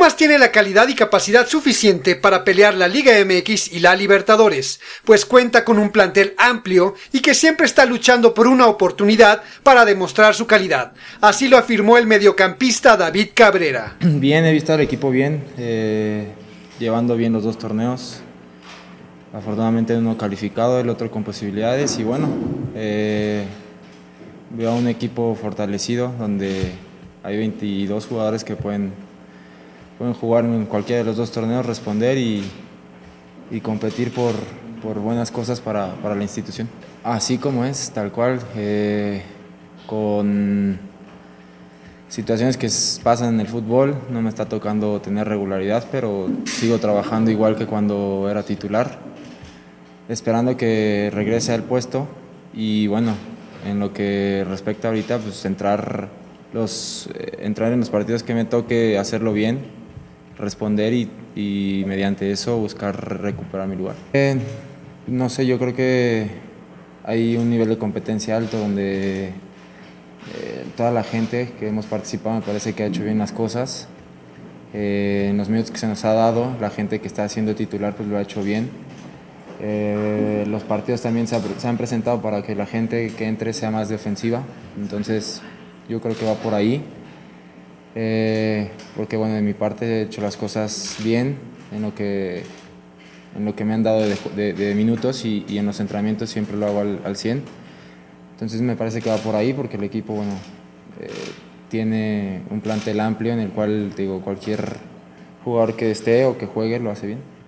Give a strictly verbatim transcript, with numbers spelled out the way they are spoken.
Pumas tiene la calidad y capacidad suficiente para pelear la Liga M X y la Libertadores, pues cuenta con un plantel amplio y que siempre está luchando por una oportunidad para demostrar su calidad. Así lo afirmó el mediocampista David Cabrera. Bien, he visto al equipo bien, eh, llevando bien los dos torneos. Afortunadamente uno calificado, el otro con posibilidades y bueno, eh, veo a un equipo fortalecido donde hay veintidós jugadores que pueden... Pueden jugar en cualquiera de los dos torneos, responder y, y competir por, por buenas cosas para, para la institución. Así como es, tal cual, eh, con situaciones que pasan en el fútbol, no me está tocando tener regularidad, pero sigo trabajando igual que cuando era titular, esperando que regrese al puesto y bueno, en lo que respecta ahorita, pues entrar, los, eh, entrar en los partidos que me toque, hacerlo bien, responder y, y mediante eso buscar recuperar mi lugar. Eh, no sé, yo creo que hay un nivel de competencia alto donde eh, toda la gente que hemos participado me parece que ha hecho bien las cosas. Eh, en los minutos que se nos ha dado, la gente que está siendo titular pues lo ha hecho bien. Eh, los partidos también se, ha, se han presentado para que la gente que entre sea más defensiva, entonces yo creo que va por ahí. Eh, porque bueno, de mi parte he hecho las cosas bien en lo que, en lo que me han dado de, de, de minutos y, y en los entrenamientos siempre lo hago al, al cien, entonces me parece que va por ahí porque el equipo bueno, eh, tiene un plantel amplio en el cual te digo, cualquier jugador que esté o que juegue lo hace bien.